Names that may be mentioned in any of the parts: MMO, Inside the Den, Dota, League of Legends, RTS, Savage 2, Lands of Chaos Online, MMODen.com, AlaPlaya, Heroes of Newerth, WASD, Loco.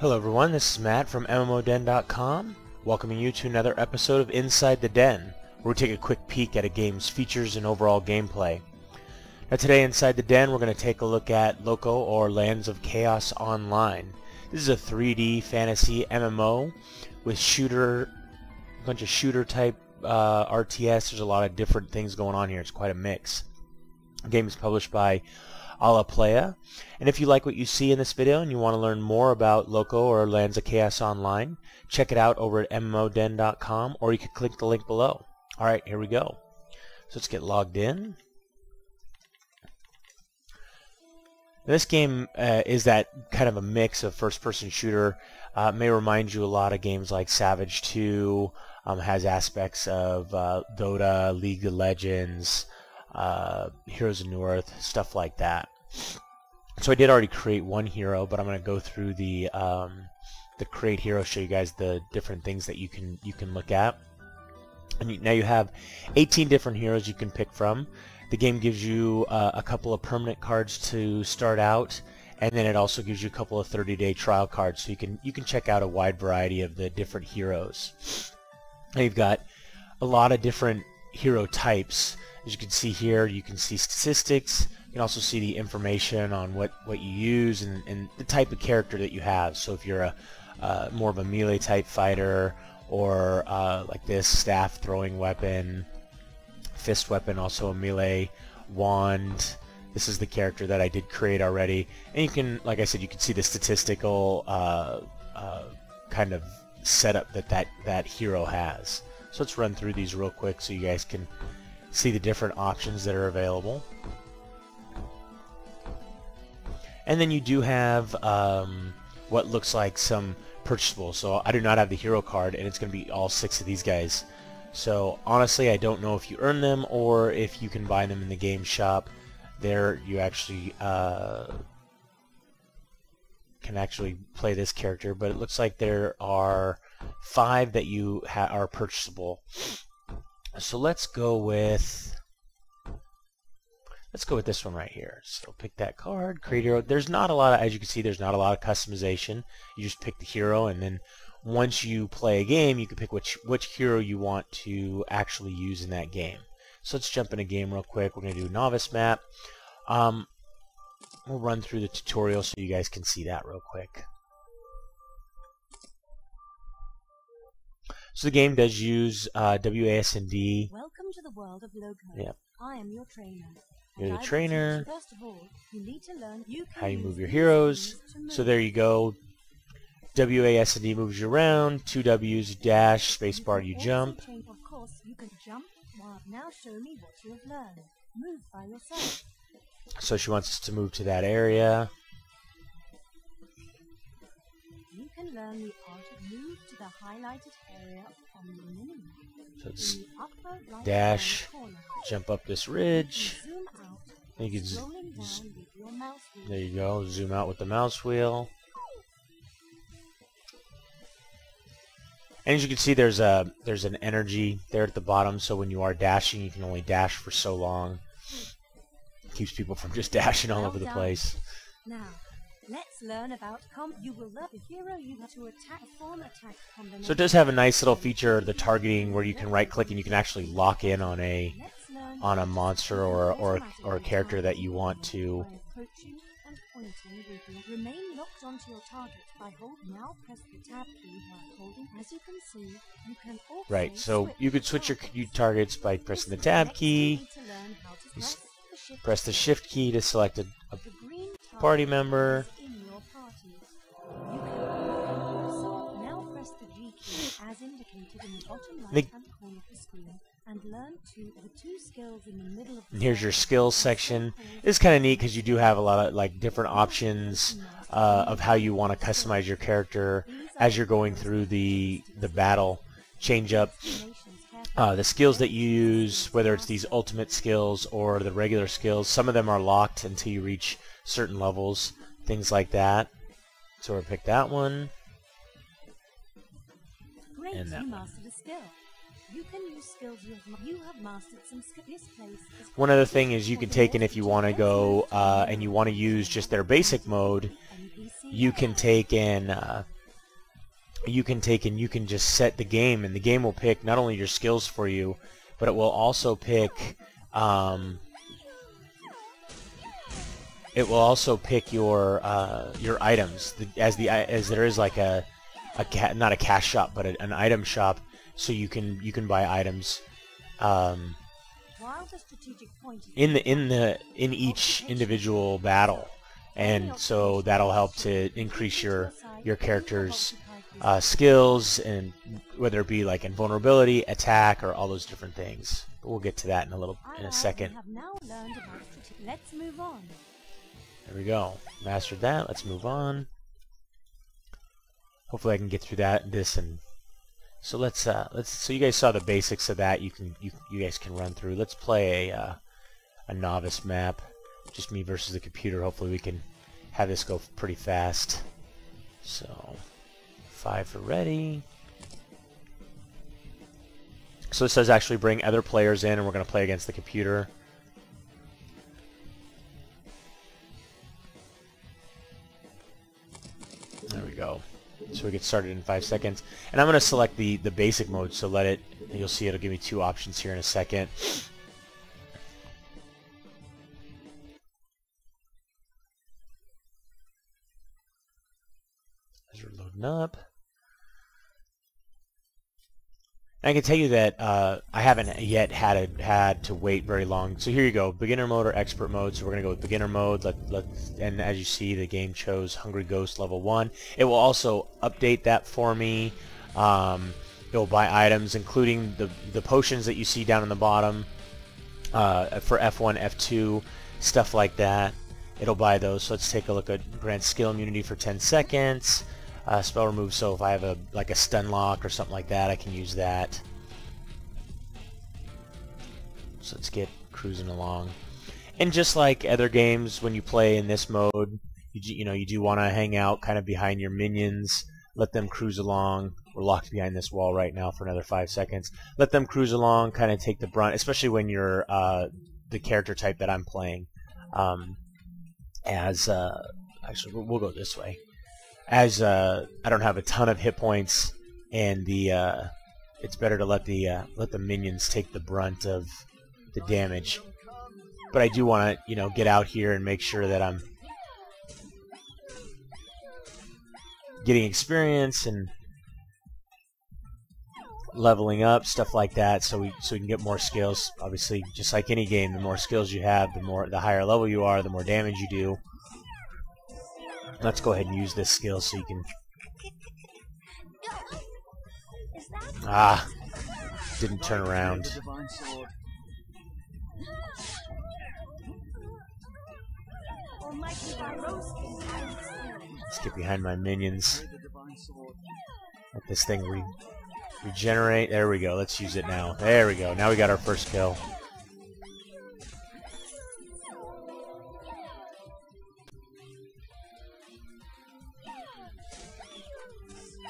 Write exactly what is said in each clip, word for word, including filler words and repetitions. Hello everyone, this is Matt from M M O den dot com, welcoming you to another episode of Inside the Den, where we take a quick peek at a game's features and overall gameplay. Now today Inside the Den, we're going to take a look at Loco, or Lands of Chaos Online. This is a three D fantasy M M O with shooter, a bunch of shooter type uh, R T S. There's a lot of different things going on here. It's quite a mix. The game is published by AlaPlaya, and if you like what you see in this video and you want to learn more about Loco or Lands of Chaos Online, check it out over at M M O den dot com, or you can click the link below. Alright, here we go. So let's get logged in. This game uh, is that kind of a mix of first-person shooter. Uh, may remind you a lot of games like Savage two, um, has aspects of uh, Dota, League of Legends, uh, Heroes of Newerth, stuff like that. So I did already create one hero, but I'm going to go through the um, the create hero, show you guys the different things that you can you can look at. And you, now you have eighteen different heroes you can pick from. The game gives you uh, a couple of permanent cards to start out, and then it also gives you a couple of thirty-day trial cards, so you can you can check out a wide variety of the different heroes. Now you've got a lot of different hero types. As you can see here, you can see statistics. You can also see the information on what what you use and, and the type of character that you have. So if you're a uh, more of a melee type fighter, or uh, like this staff throwing weapon, fist weapon, also a melee, wand. This is the character that I did create already, and you can, like I said, you can see the statistical uh, uh, kind of setup that, that that hero has. So let's run through these real quick so you guys can see the different options that are available. And then you do have um, what looks like some purchasables. So I do not have the hero card, and it's going to be all six of these guys. So honestly, I don't know if you earn them or if you can buy them in the game shop. There you actually uh, can actually play this character, but it looks like there are five that you ha are purchasable. So let's go with let's go with this one right here. So pick that card, create hero. There's not a lot of, as you can see, there's not a lot of customization. You just pick the hero, and then once you play a game, you can pick which which hero you want to actually use in that game. So let's jump in a game real quick. We're going to do novice map. Um, we'll run through the tutorial so you guys can see that real quick. So the game does use uh, W A S D. Welcome to the world of Loco. Yep. I am your trainer. You're the trainer. First of all, you need to learn you how you move your heroes. Move. So there you go. W A S D moves you around. Two W's, dash, spacebar, you jump. Of course, you can jump. Now show me what you have learned. Move by yourself. So she wants us to move to that area. You can learn the art of move to the highlighted area on the minimap. So it's right dash, jump up this ridge. Zoom out. And you can z your mouse wheel. There you go. Zoom out with the mouse wheel. And as you can see, there's a there's an energy there at the bottom, so when you are dashing, you can only dash for so long. It keeps people from just dashing all over the place. Now, let's learn about comp. You will love the hero you have to attack, form attack combination. So it does have a nice little feature, the targeting, where you can right-click and you can actually lock in on a on a monster or or or a character that you want to. Remain locked onto your target by holding. Now press the tab key while holding. As you can see, you can also right, so you can switch your targets by pressing the tab key. You press the shift key to select a, a party member. Now press the G key as indicated in the bottom right-hand corner of the screen. And learn to the two skills in the middle of the and here's your skills section. It's kind of neat because you do have a lot of like different options uh, of how you want to customize your character as you're going through the the battle. Change up uh, the skills that you use, whether it's these ultimate skills or the regular skills. Some of them are locked until you reach certain levels, things like that. So we'll pick that one and that one. You can use skills you have, you have mastered some skill. This place is one other thing is you can take in if you want to go uh, and you want to use just their basic mode. You can take in. Uh, you can take in. You can just set the game, and the game will pick not only your skills for you, but it will also pick. Um, it will also pick your uh, your items the, as the as there is like a a ca not a cash shop, but a, an item shop. So you can you can buy items um, in the in the in each individual battle, and so that'll help to increase your your character's uh, skills, and whether it be like invulnerability, attack, or all those different things. But we'll get to that in a little in a second. Let's move on. There we go. Mastered that. Let's move on. Hopefully, I can get through that this and. So let's uh, let's. So you guys saw the basics of that. You can you you guys can run through. Let's play a uh, a novice map, just me versus the computer. Hopefully we can have this go pretty fast. So five for ready. So this does actually bring other players in, and we're going to play against the computer. There we go. So we get started in five seconds, and I'm going to select the the basic mode. So let it. And you'll see it'll give me two options here in a second. As we're loading up, and I can tell you that uh, I haven't yet had a, had to wait very long. So here you go, beginner mode or expert mode. So we're gonna go with beginner mode. Let let and as you see, the game chose Hungry Ghost level one. It will also update that for me. Um, it will buy items, including the the potions that you see down in the bottom uh, for F one, F two, stuff like that. It'll buy those. So let's take a look at grant skill immunity for ten seconds. Uh, spell remove, so if I have a like a stun lock or something like that, I can use that. So let's get cruising along. And just like other games, when you play in this mode, you, you know you do want to hang out kind of behind your minions, let them cruise along. We're locked behind this wall right now for another five seconds. Let them cruise along, kind of take the brunt, especially when you're uh, the character type that I'm playing. Um, as uh, actually, we'll go this way. As uh, I don't have a ton of hit points, and the uh, it's better to let the uh, let the minions take the brunt of the damage. But I do want to, you know, get out here and make sure that I'm getting experience and leveling up, stuff like that, so we so we can get more skills. Obviously, just like any game, the more skills you have, the more the higher level you are, the more damage you do. Let's go ahead and use this skill so you can... Ah, didn't turn around. Let's get behind my minions. Let this thing re regenerate. There we go. Let's use it now. There we go. Now we got our first kill.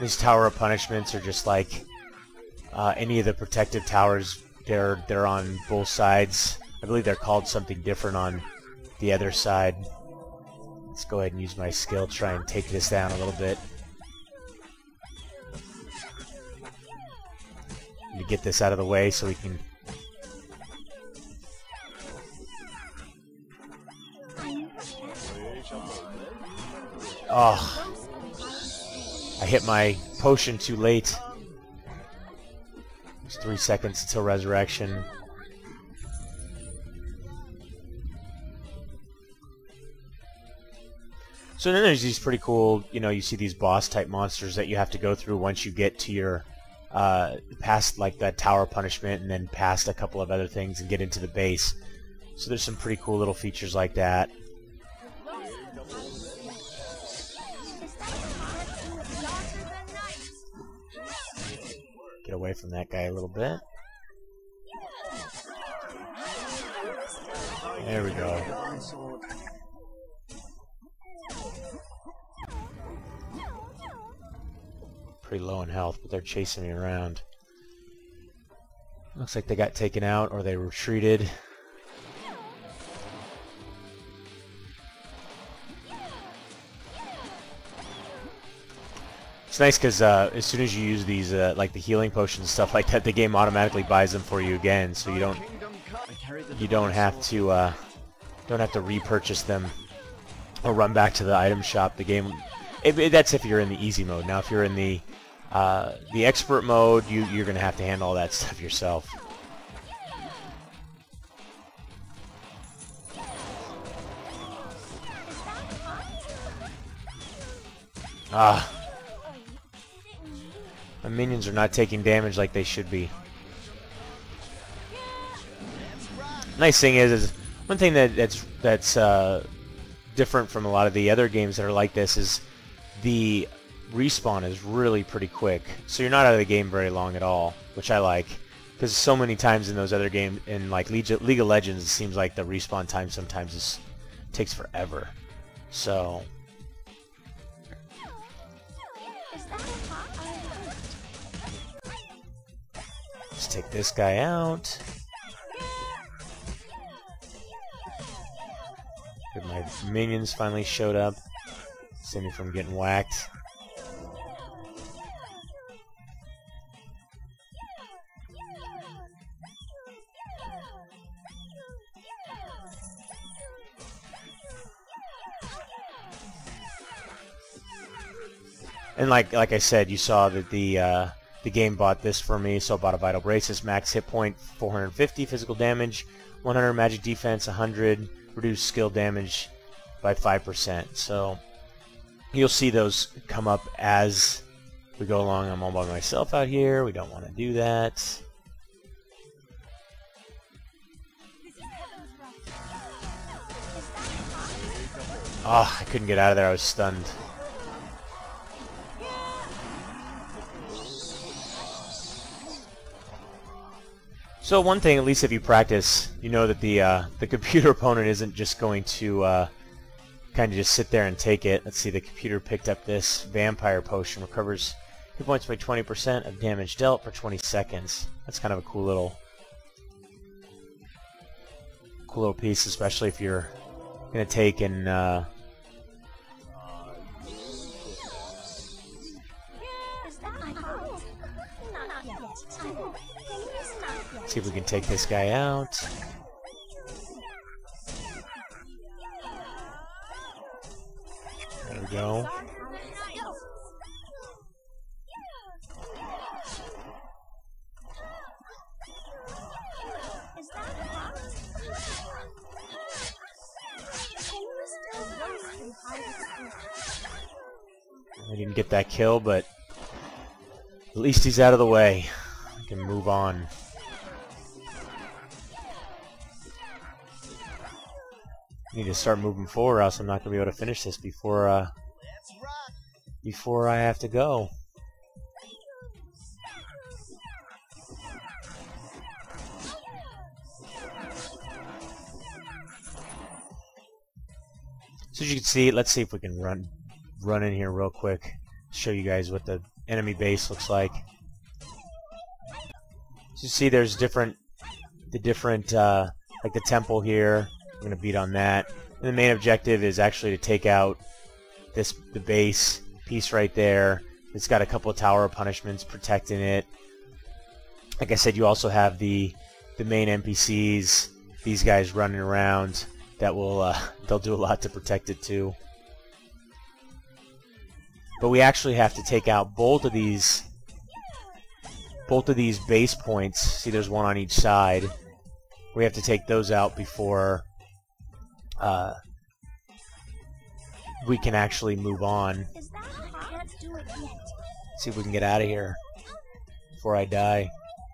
These Tower of Punishments are just like uh, any of the protective towers. They're they're on both sides. I believe they're called something different on the other side. Let's go ahead and use my skill, try and take this down a little bit. Let me get this out of the way so we can... Oh... I hit my potion too late. It's three seconds until resurrection. So then there's these pretty cool, you know, you see these boss type monsters that you have to go through once you get to your, uh, past like that Tower Punishment and then past a couple of other things and get into the base. So there's some pretty cool little features like that. Get away from that guy a little bit. There we go. Pretty low in health, but they're chasing me around. Looks like they got taken out or they retreated. It's nice because uh, as soon as you use these, uh, like the healing potions and stuff like that, the game automatically buys them for you again, so you don't you don't have to uh, don't have to repurchase them or run back to the item shop. The game it, it, that's if you're in the easy mode. Now, if you're in the uh, the expert mode, you you're gonna have to handle all that stuff yourself. Ah. My minions are not taking damage like they should be. Nice thing is, is one thing that that's that's uh, different from a lot of the other games that are like this is the respawn is really pretty quick. So you're not out of the game very long at all, which I like, because so many times in those other games, in like League of Legends, it seems like the respawn time sometimes is, takes forever. So. Let's take this guy out. Good, my minions finally showed up. Save me from getting whacked. And like like I said, you saw that the uh, the game bought this for me, so I bought a Vital Braces, max hit point, four hundred fifty physical damage, one hundred magic defense, one hundred, reduced skill damage by five percent. So you'll see those come up as we go along. I'm all by myself out here. We don't want to do that. Oh, I couldn't get out of there. I was stunned. So one thing, at least if you practice, you know that the uh, the computer opponent isn't just going to uh, kind of just sit there and take it. Let's see, the computer picked up this vampire potion, recovers hit points by twenty percent of damage dealt for twenty seconds. That's kind of a cool little, cool little piece, especially if you're going to take and uh, see if we can take this guy out. There we go. I didn't get that kill, but at least he's out of the way. We can move on. Need to start moving forward, or else I'm not going to be able to finish this before uh, before I have to go. So as you can see, let's see if we can run run in here real quick. Show you guys what the enemy base looks like. So you see, there's different the different uh, like the temple here. I'm gonna beat on that. And the main objective is actually to take out this the base piece right there. It's got a couple of tower of punishments protecting it. Like I said, you also have the the main N P Cs. These guys running around that will uh, they'll do a lot to protect it too. But we actually have to take out both of these both of these base points. See, there's one on each side. We have to take those out before. Uh, we can actually move on. See if we can get out of here before I die.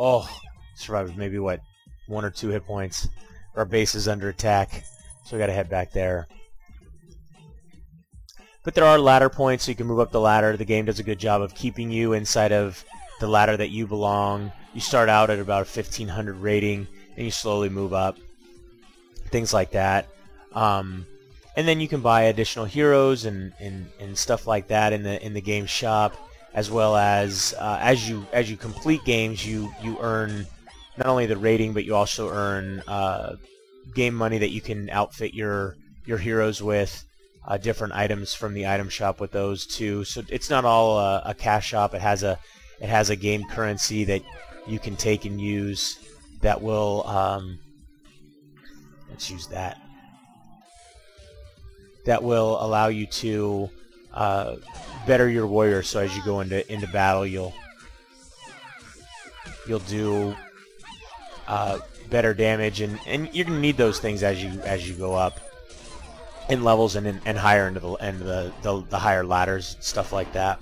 Oh, survived maybe what, one or two hit points. Our base is under attack, so we gotta head back there. But there are ladder points, so you can move up the ladder. The game does a good job of keeping you inside of the ladder that you belong. You start out at about a fifteen hundred rating, and you slowly move up. Things like that. Um, and then you can buy additional heroes and, and, and stuff like that in the in the game shop, as well as uh, as you as you complete games, you you earn not only the rating, but you also earn uh, game money that you can outfit your your heroes with, uh, different items from the item shop with those too. So it's not all a, a cash shop. It has a it has a game currency that you can take and use that will um, let's use that that will allow you to uh, better your warrior. So as you go into into battle, you'll you'll do uh, better damage, and and you're gonna need those things as you as you go up in levels and in, and higher into the and the, the the higher ladders, stuff like that.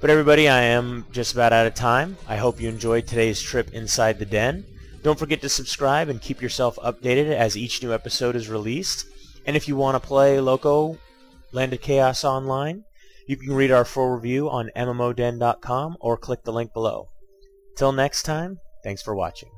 But everybody, I am just about out of time. I hope you enjoyed today's trip inside the den. Don't forget to subscribe and keep yourself updated as each new episode is released. And if you want to play Loco, Lands of Chaos Online, you can read our full review on M M O den dot com or click the link below. Till next time, thanks for watching.